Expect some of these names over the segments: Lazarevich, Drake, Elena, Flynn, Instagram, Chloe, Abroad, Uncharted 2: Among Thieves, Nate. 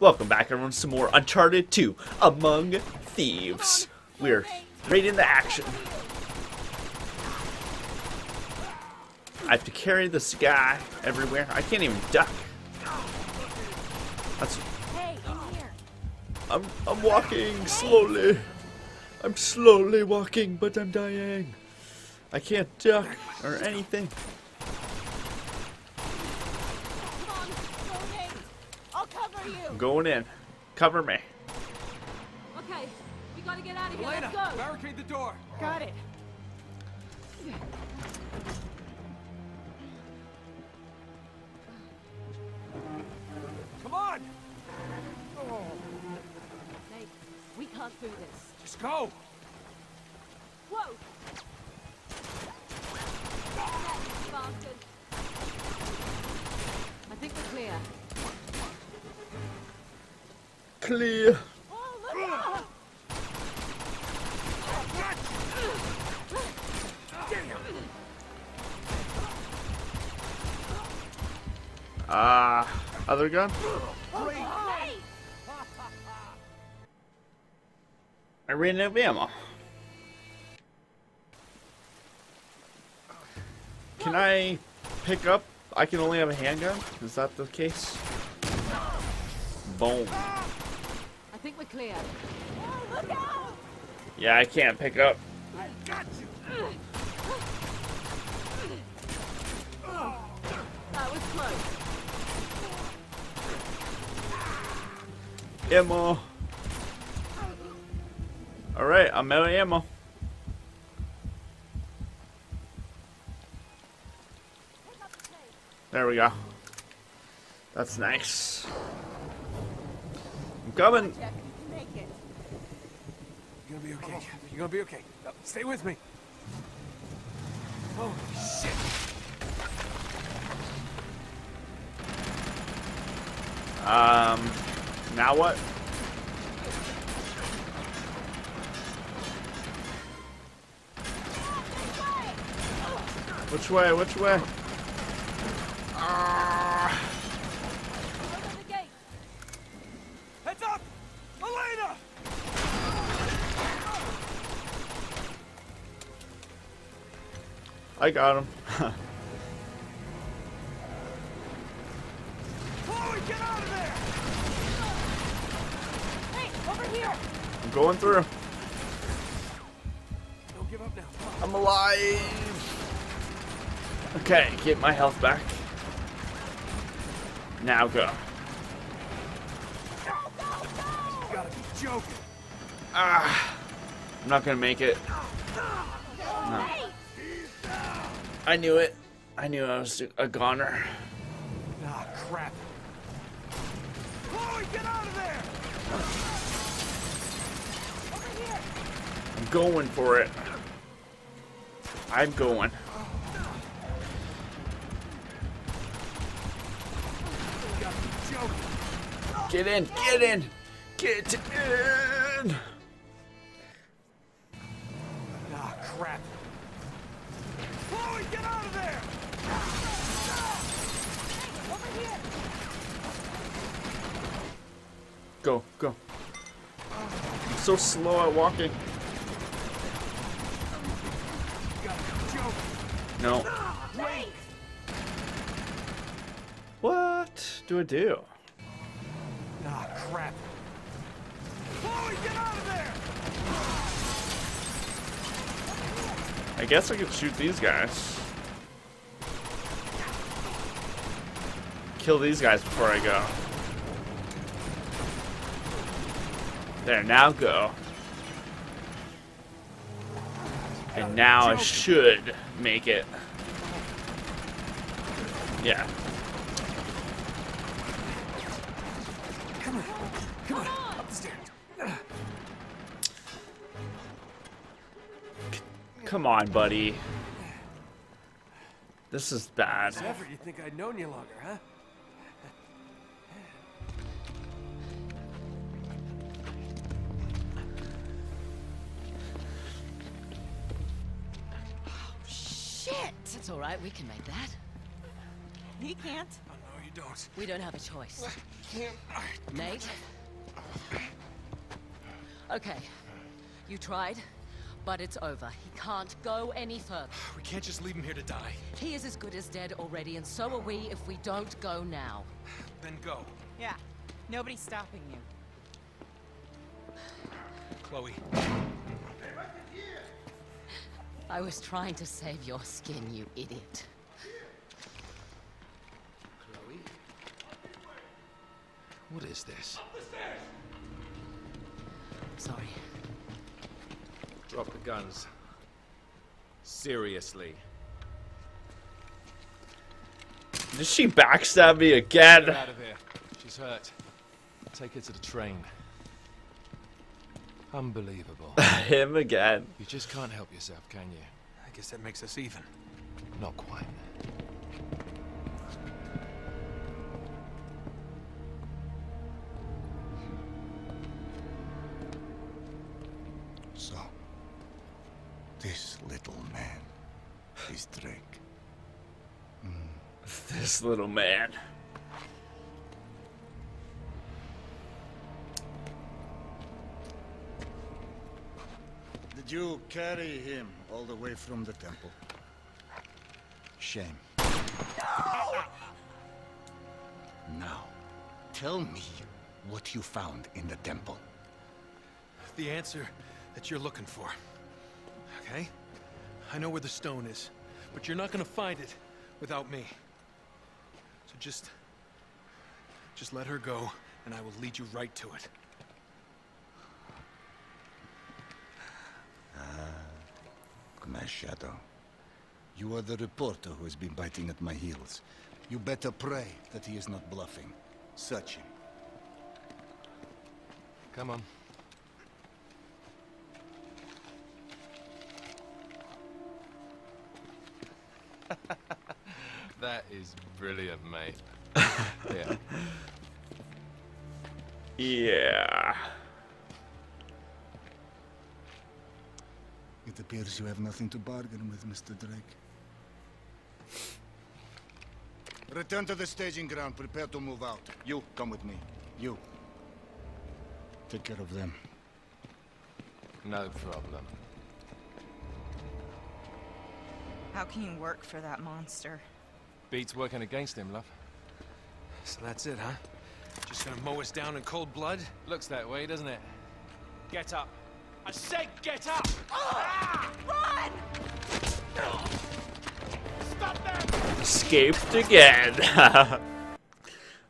Welcome back, everyone, to some more Uncharted 2 Among Thieves. We're right in the action. I have to carry this guy everywhere. I can't even duck. That's... I'm walking slowly. I'm slowly walking, but I'm dying. I can't duck or anything. I'm going in. Cover me. Okay, we gotta get out of here. Elena, let's go. Barricade the door. Got it. Come on. Oh. Nate, we can't do this. Just go. Whoa. I think we're clear. Clear. Oh, other gun. I ran out of ammo. Can I pick up? I can only have a handgun. Is that the case? Boom. I think we're clear. Oh, look out! Yeah, I can't pick up. I got you. That was close. Ammo. All right, I'm out of ammo. There we go. That's nice. I'm coming. You're gonna be okay. You're gonna be okay. Stay with me. Oh shit! Now what? Which way? Which way? I got him. Chloe, get out of there! Hey, over here! I'm going through. Don't give up now. I'm alive. Okay, get my health back. Now go. No. You gotta be joking. I'm not gonna make it. No. I knew it. I knew I was a goner. Ah, crap. Chloe, get out of there! Over here. I'm going for it. I'm going. Get in! Get in! Get in! Ah, crap. Chloe, get out of there! Over here! Go, go. I'm so slow at walking. No. What do I do? Ah, crap. Chloe, get out of there! I guess I could shoot these guys. Kill these guys before I go. There, now go. And now I should make it. Yeah. Come on. Come on. Up the stairs. Come on, buddy. This is bad. Never you think I'd known you longer, huh? Oh shit! That's all right. We can make that. He can't. Oh no, you don't. We don't have a choice. Nate? Okay. You tried, but it's over. He can't go any further. We can't just leave him here to die. He is as good as dead already, and so are we if we don't go now. Then go. Yeah. Nobody's stopping you. Chloe. I was trying to save your skin, you idiot. Chloe? What is this? Up the stairs! Sorry. Drop the guns. Seriously. Did she backstab me again? Get out of here. She's hurt. Take her to the train. Unbelievable. Him again. You just can't help yourself, can you? I guess that makes us even. Not quite. So, this little man is Drake. This little man. Did you carry him all the way from the temple? Shame. No! Now, tell me what you found in the temple. The answer that you're looking for. Okay? I know where the stone is, but you're not gonna find it without me. So just let her go, and I will lead you right to it. My shadow. You are the reporter who has been biting at my heels. You better pray that he is not bluffing. Search him. Come on. That is brilliant, mate. Yeah. Yeah. It appears you have nothing to bargain with, Mr. Drake. Return to the staging ground. Prepare to move out. You, come with me. You. Take care of them. No problem. How can you work for that monster? Beats working against him, love. So that's it, huh? Just gonna mow us down in cold blood? Looks that way, doesn't it? Get up. I said get up! Ah! Run! Stop them! Escaped again.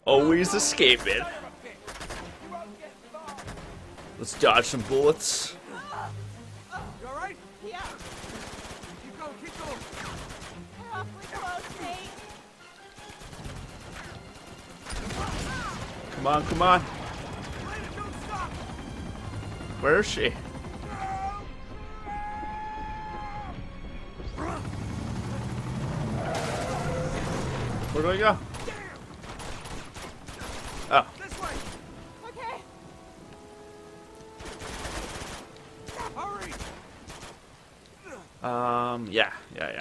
Always escaping. Let's dodge some bullets. You alright? Yeah. Keep going, keep going. We're awfully close, Nate. Come on, come on. Where is she? Where do I go? Oh. This way. Okay. Hurry. Yeah.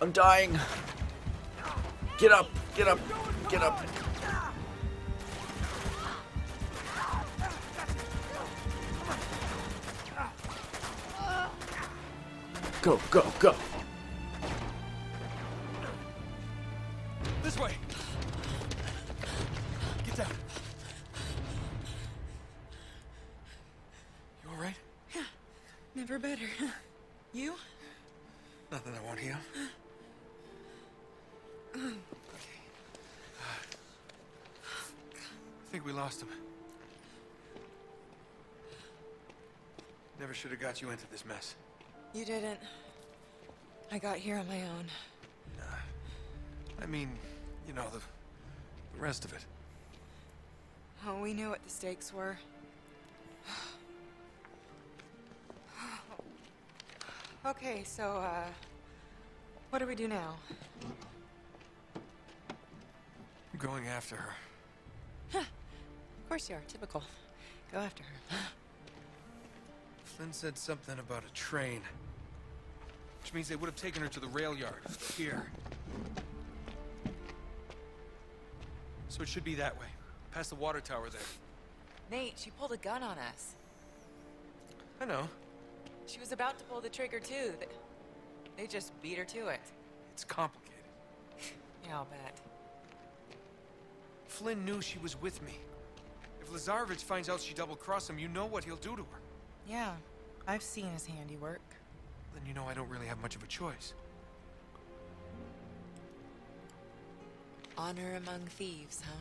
I'm dying. Get up, get up, get up. Go, go, go. Got you into this mess. You didn't. I got here on my own. Nah. I mean, you know, the rest of it. Oh, we knew what the stakes were. Okay, so, what do we do now? I'm going after her. Huh. Of course you are. Typical. Go after her. Flynn said something about a train, which means they would have taken her to the rail yard, here. So it should be that way. Past the water tower there. Nate, she pulled a gun on us. I know. She was about to pull the trigger, too. They just beat her to it. It's complicated. Yeah, I'll bet. Flynn knew she was with me. If Lazarevich finds out she double-crossed him, you know what he'll do to her. Yeah, I've seen his handiwork. Then you know I don't really have much of a choice. Honor among thieves, huh?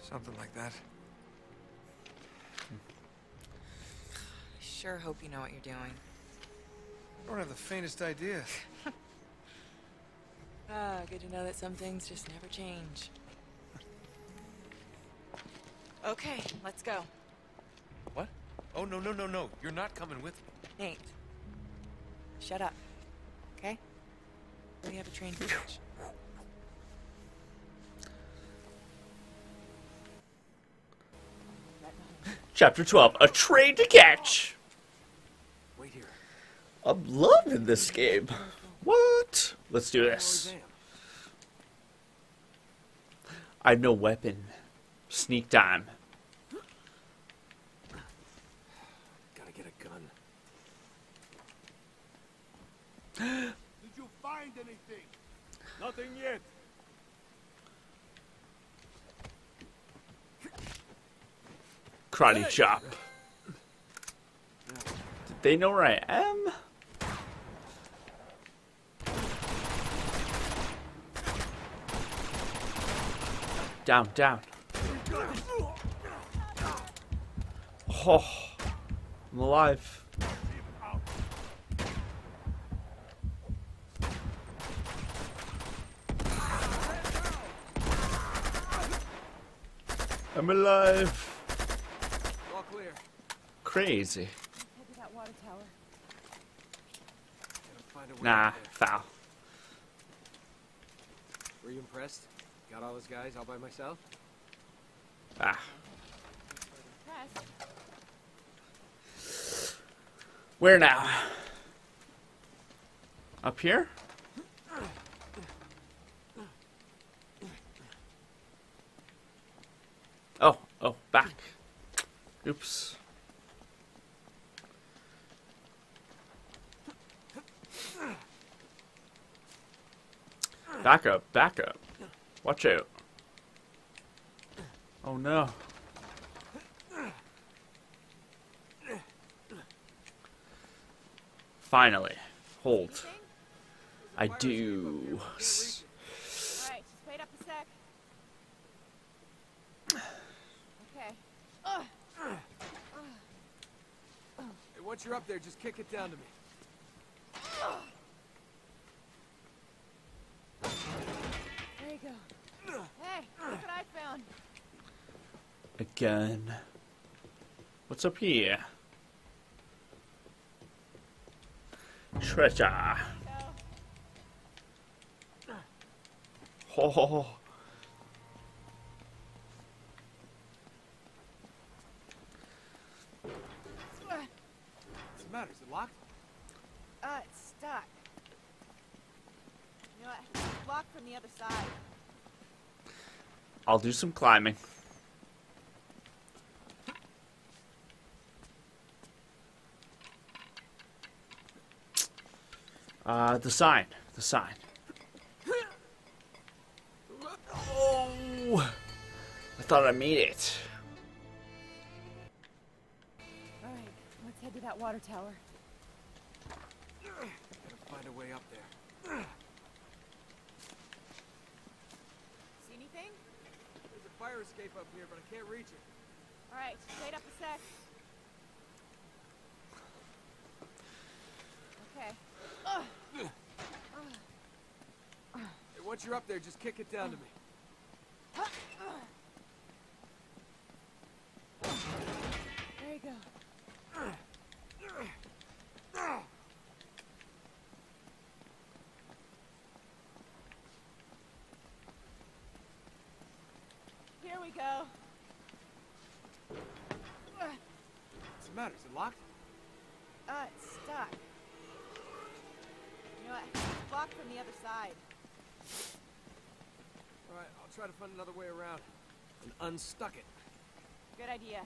Something like that. I sure hope you know what you're doing. I don't have the faintest idea. Good to know that some things just never change. Okay, let's go. What? Oh, no, no, no, no. You're not coming with me. Nate, shut up, okay? We have a train to catch. Chapter 12, A Train to Catch! Wait here. I'm loving this game. What? Let's do this. I have no weapon. Sneak time. Gotta get a gun. Did you find anything? Nothing yet. Karate chop. Did they know where I am? Down, down. Oh, I'm alive. I'm alive. All clear. Crazy. Nah, foul. Were you impressed? Got all those guys all by myself? Ah. Where now? Up here? Oh, oh, back. Oops. Back up, back up. Watch out. Oh no. Finally. Hold. I do. Alright, just wait up a sec. Okay. Hey, once you're up there, just kick it down to me. There you go. Hey, look what I found. A gun. What's up here? Treasure. Oh. What's the matter? Is it locked? It's stuck. You know what? It's locked from the other side. I'll do some climbing. The sign. The sign. Oh! I thought I made it. All right, let's head to that water tower. Gotta find a way up there. See anything? There's a fire escape up here, but I can't reach it. All right, just wait up a sec. Okay. Hey, once you're up there, just kick it down to me. There you go. Here we go. What's the matter? Is it locked? It's stuck. You know what? It's locked from the other side. All right, I'll try to find another way around and unstuck it. Good idea.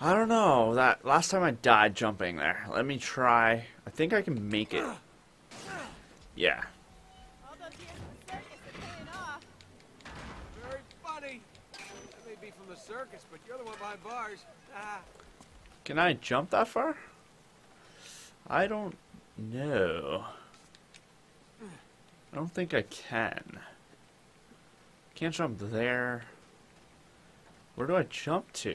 I don't know. That last time I died jumping there. Let me try. I think I can make it. Yeah. All those years in the circus are paying off. Very funny. That may be from the circus, but you're the one behind bars. Ah. Can I jump that far? I don't know. I don't think I can. Can't jump there. Where do I jump to?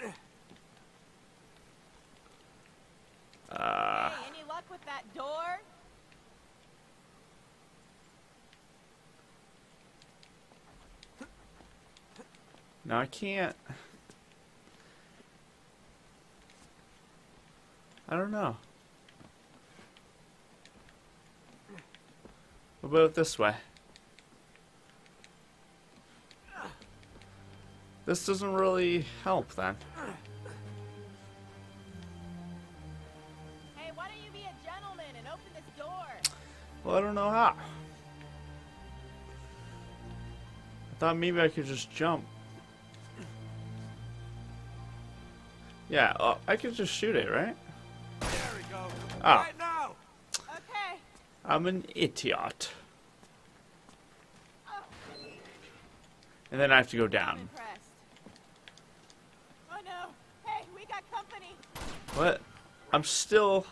Hey, any luck with that door? No, I can't. I don't know. What about this way? This doesn't really help then. Hey, why don't you be a gentleman and open this door? Well, I don't know how. I thought maybe I could just jump. Yeah, I could just shoot it, right? There we go. Oh. I'm an idiot. And then I have to go down. Oh no. Hey, we got company. What? I'm still...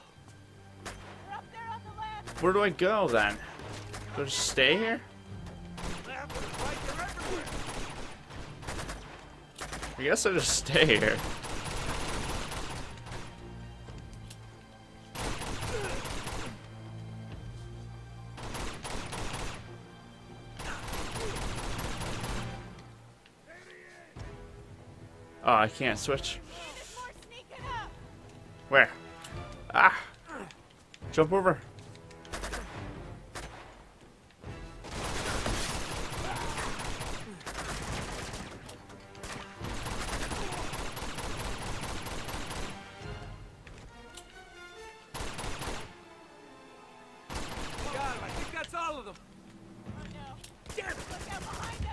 We're up there on the left. Where do I go then? Do I just stay here? I guess I just stay here. Oh, I can't switch. Where? Ah! Jump over.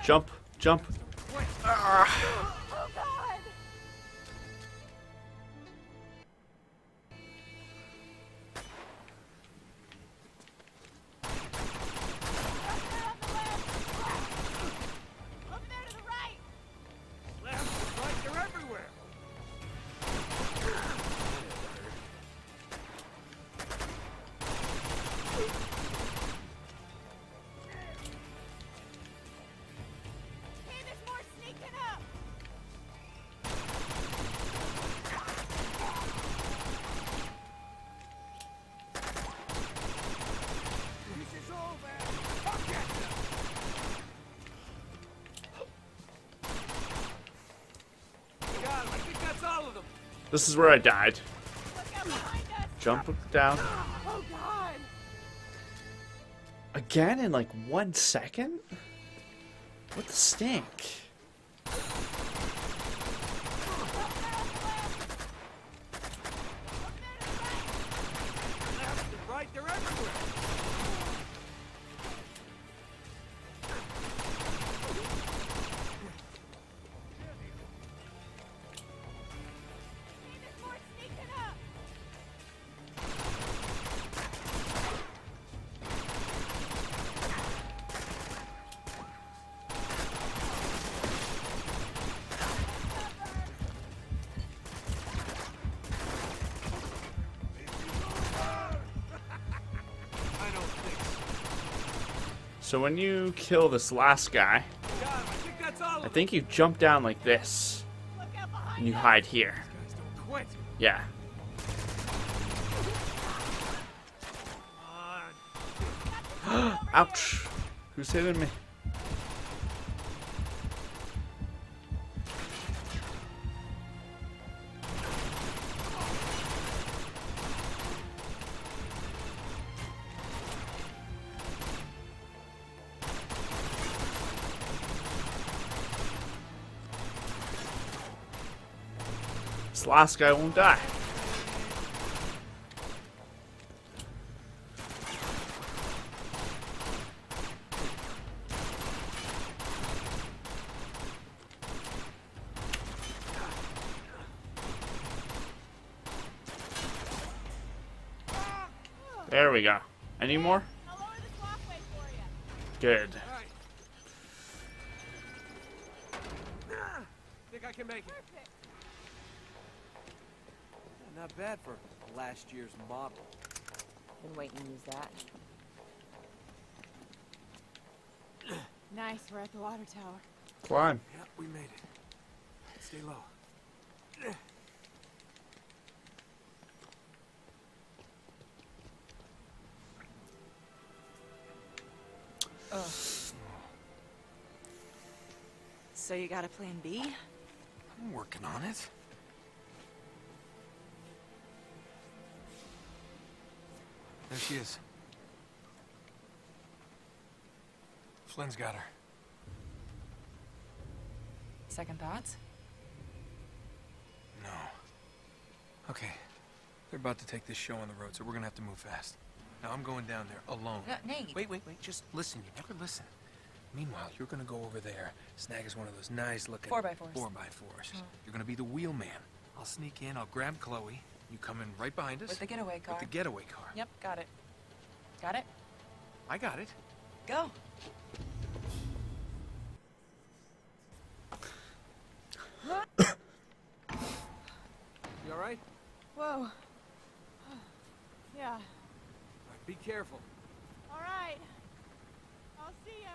Jump, jump. Ah. This is where I died. Jump down. Oh God. Again in like 1 second? What the stink? So when you kill this last guy, I think you jump down like this, and you hide here. Yeah. Ouch! Who's hitting me? This last guy won't die. There we go. Any more? I'll lower this walkway for you. Good. All right. Think I can make it. Perfect. Not bad for last year's model. Been waiting to use that. Nice, we're at the water tower. Climb. Yeah, we made it. Stay low. So you got a plan B? I'm working on it. There she is. Flynn's got her. Second thoughts? No. Okay. They're about to take this show on the road, so we're gonna have to move fast. Now I'm going down there alone. No, Nate. Wait. Just listen. You never listen. Meanwhile, you're gonna go over there, snag us one of those nice-looking 4x4s. Oh. You're gonna be the wheel man. I'll sneak in. I'll grab Chloe. You come in right behind us. With the getaway car. With the getaway car. Yep, got it. Got it? I got it. Go. You all right? Whoa. Yeah. All right, be careful. All right. I'll see you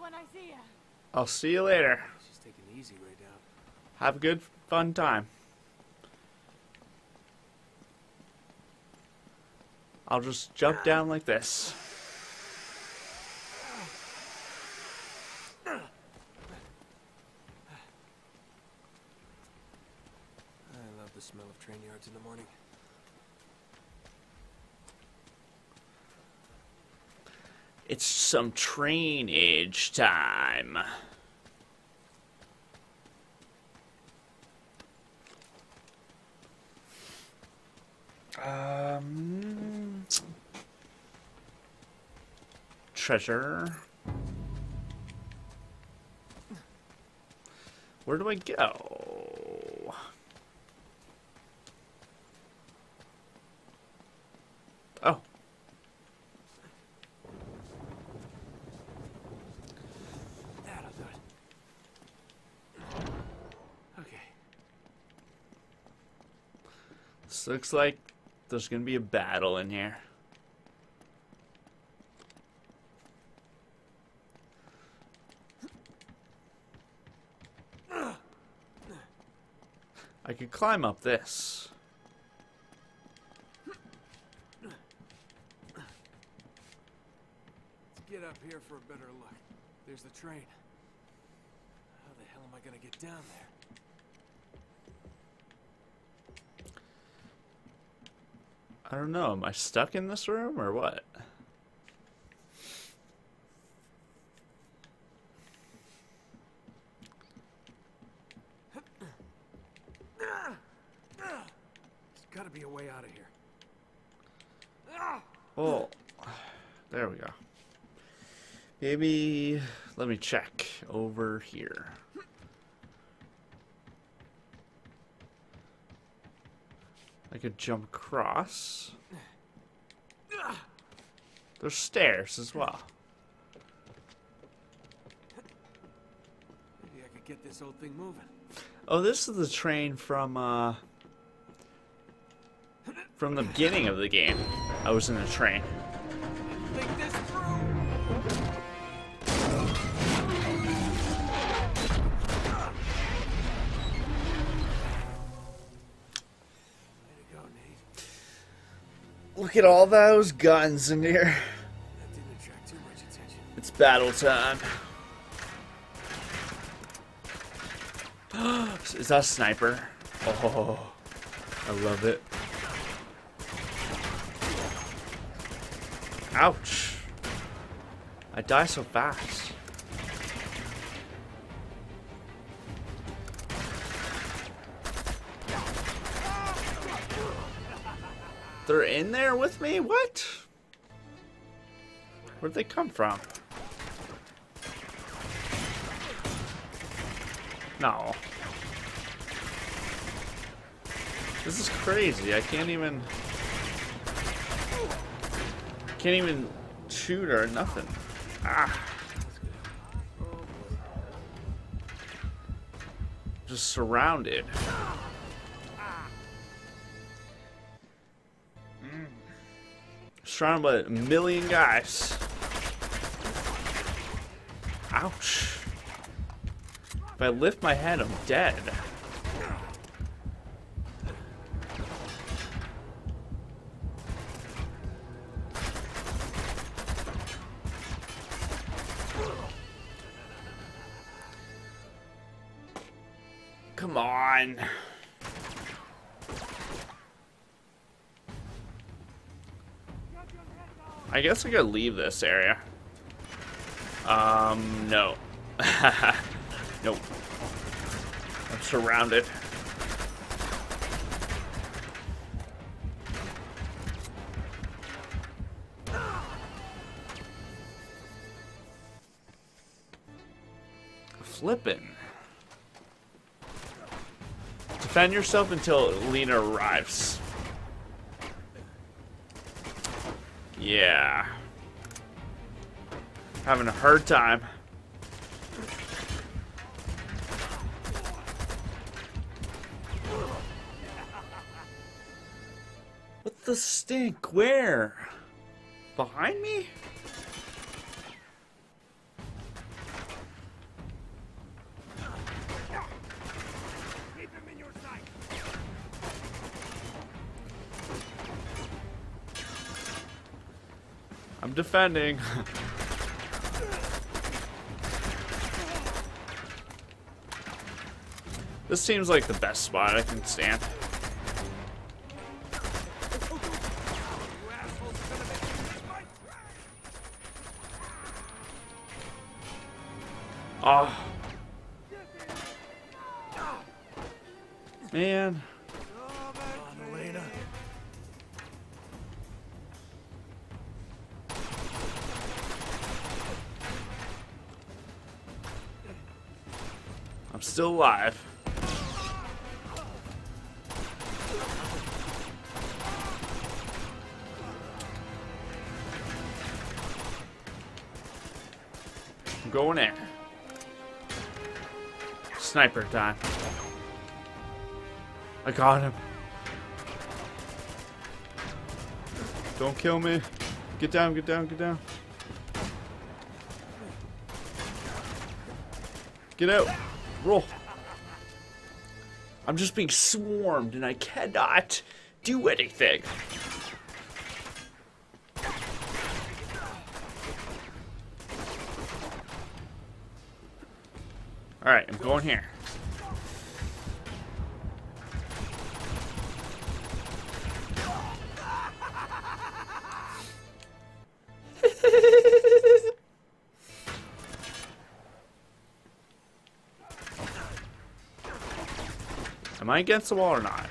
when I see you. I'll see you later. She's taking the easy way down. Have a good fun time. I'll just jump down like this. I love the smell of train yards in the morning. It's some trainage time. Treasure. Where do I go? Oh. That'll do it. Okay. This looks like there's gonna be a battle in here. I could climb up this. Let's get up here for a better look. There's the train. How the hell am I gonna get down there? I don't know. Am I stuck in this room or what? Be a way out of here. Oh, there we go. Maybe let me check over here. I could jump across. There's stairs as well. Maybe I could get this old thing moving. Oh, this is the train from the beginning of the game. I was in a train. Think this through. Way to go, Nate. Look at all those guns in here. That didn't attract too much attention. It's battle time. Is that a sniper? Oh, I love it. Ouch! I die so fast. They're in there with me? What? Where'd they come from? No. This is crazy. I can't even... can't even shoot her or nothing. Ah. Just surrounded. Surrounded by a million guys. Ouch. If I lift my head, I'm dead. Come on. I guess I gotta leave this area. No. Nope. I'm surrounded. Flippin'. Defend yourself until Elena arrives. Yeah. Having a hard time. What the stink? Where? Behind me? I'm defending. This seems like the best spot I can stand. Oh. Man. Still alive. I'm going in. Sniper time. I got him. Don't kill me. Get down, get down, get down. Get out. Roll. I'm just being swarmed and I cannot do anything. Alright, I'm going here. Am I against the wall or not?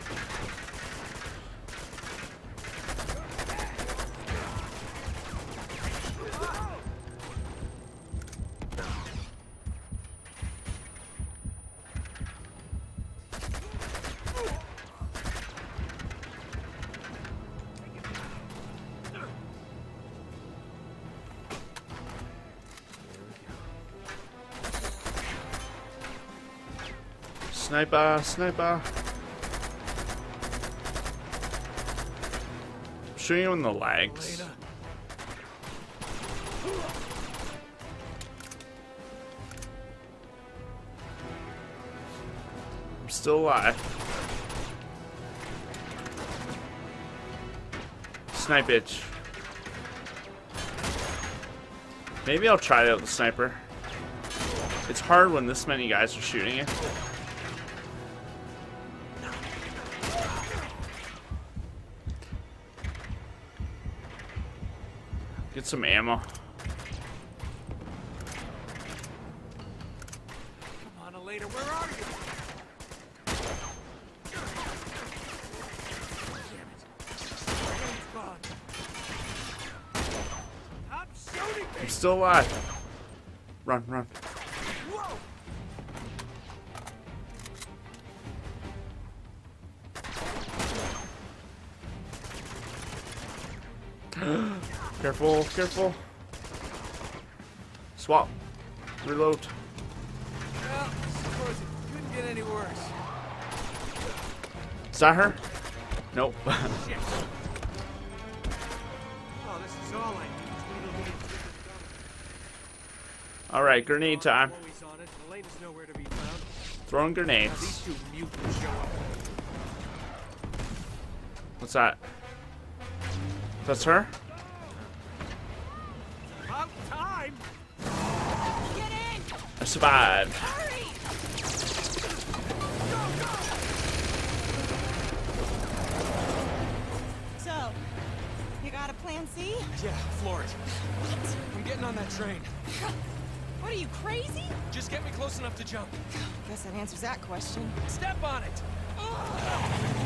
Sniper, sniper. I'm shooting him in the legs. I'm still alive. Snipe bitch. Maybe I'll try it out with the sniper. It's hard when this many guys are shooting it. Get some ammo. Come on, Elena, where are you? I'm still alive. Run, run. Whoa. Careful, careful. Swap. Reload. Well, suppose it couldn't get any worse. Is that her? Nope. Shit. Oh, this is all I need. Alright, grenade time. Throwing grenades. What's that? That's her? About time. Get in. I survived. Hurry. Go, go. So, you got a plan C? Yeah, floor it. What? I'm getting on that train. What are you, crazy? Just get me close enough to jump. Guess that answers that question. Step on it. Oh.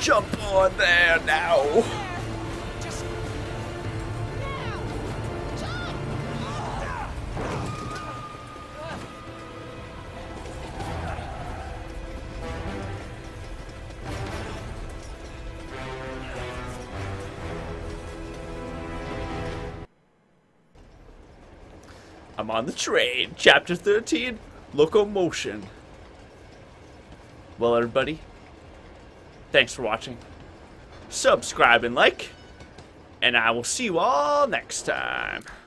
Jump on there now. Just now. Jump. I'm on the train. Chapter 13, Locomotion. Well, everybody, thanks for watching. Subscribe and like, and I will see you all next time.